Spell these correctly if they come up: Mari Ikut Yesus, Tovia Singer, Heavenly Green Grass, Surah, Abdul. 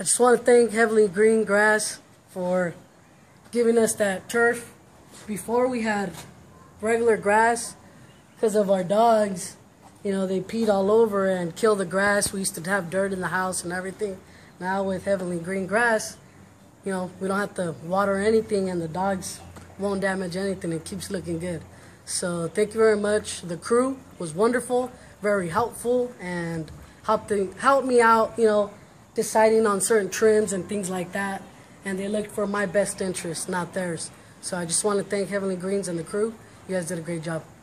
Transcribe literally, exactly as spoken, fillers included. I just want to thank Heavenly Green Grass for giving us that turf. Before we had regular grass because of our dogs. You know, they peed all over and killed the grass. We used to have dirt in the house and everything. Now with Heavenly Green Grass, you know, we don't have to water anything and the dogs won't damage anything. It keeps looking good. So thank you very much. The crew was wonderful, very helpful, and helped, helped me out, you know, deciding on certain trims and things like that, and they looked for my best interest, not theirs. So I just want to thank Heavenly Greens and the crew. You guys did a great job.